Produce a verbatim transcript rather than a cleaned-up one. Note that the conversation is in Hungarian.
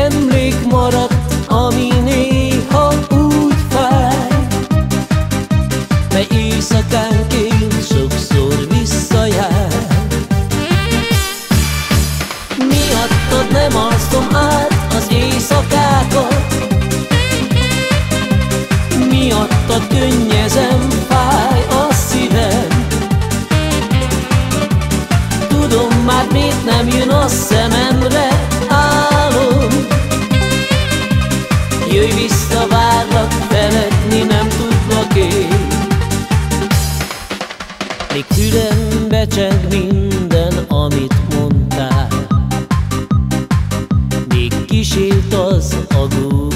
emlék maradt, ami néha úgy fáj, mely éjszakánként sokszor visszajár. Miattad nem alszom át az éjszakákat, miattad könnyezem, fáj a szívem. Tudom már, miért nem jön a szememre álom. Jöjj vissza, várlak, feledni nem tudlak én. Még fülembe cseng minden, amit mondtál, még kísért az agó.